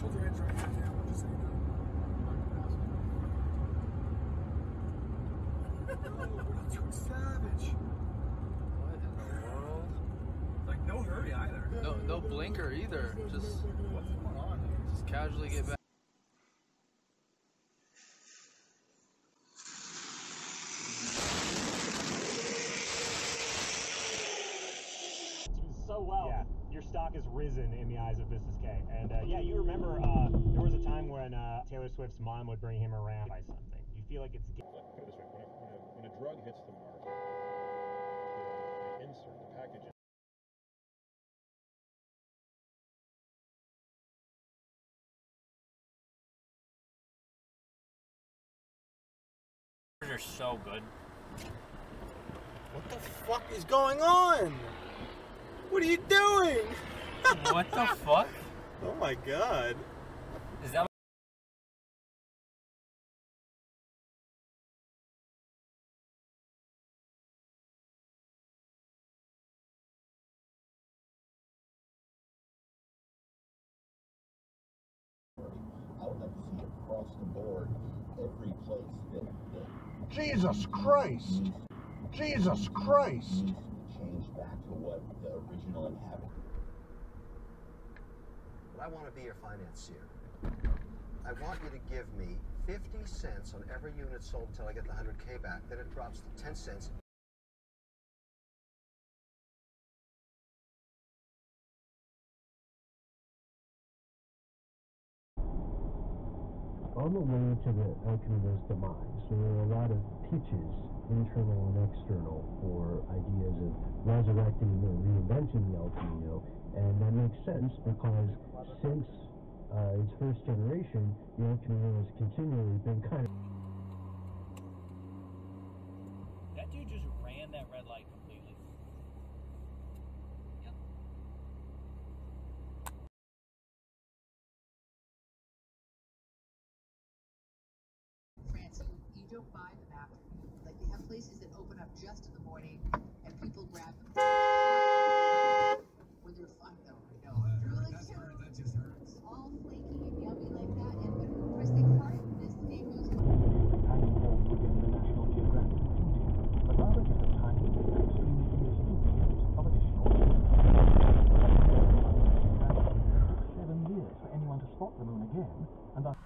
Hold your hands right here. Yeah, we'll just say no. No, we're too savage. What in the world? Like, no hurry either. Yeah, no blinker either. Just, what's going on here? Just casually get back. Stock has risen in the eyes of Business K. And yeah, you remember there was a time when Taylor Swift's mom would bring him around by something. You feel like it's... Put it this way, when a drug hits the market, the insert, the package... They're so good. What the fuck is going on? What are you doing? What the fuck? Oh my god. Is that I would like to see it across the board every place that Jesus Christ! Jesus Christ! Back to what the original inhabitant. But I want to be your financier. I want you to give me 50 cents on every unit sold until I get the 100K back. Then it drops to 10 cents. On the way to the El Camino's demise, there were a lot of pitches, internal and external, for ideas of resurrecting or reinventing the El Camino, and that makes sense because since its first generation, the El Camino has continually been kind of... That dude just ran that red light completely. Don't buy the bathroom. Like, they have places that open up just in the morning, and people grab them. When they're fun, though, I know. That just hurts. All flaky and yummy like that, and when of course they part of this, they goes. It takes 7 years for anyone to spot the moon again, and thus.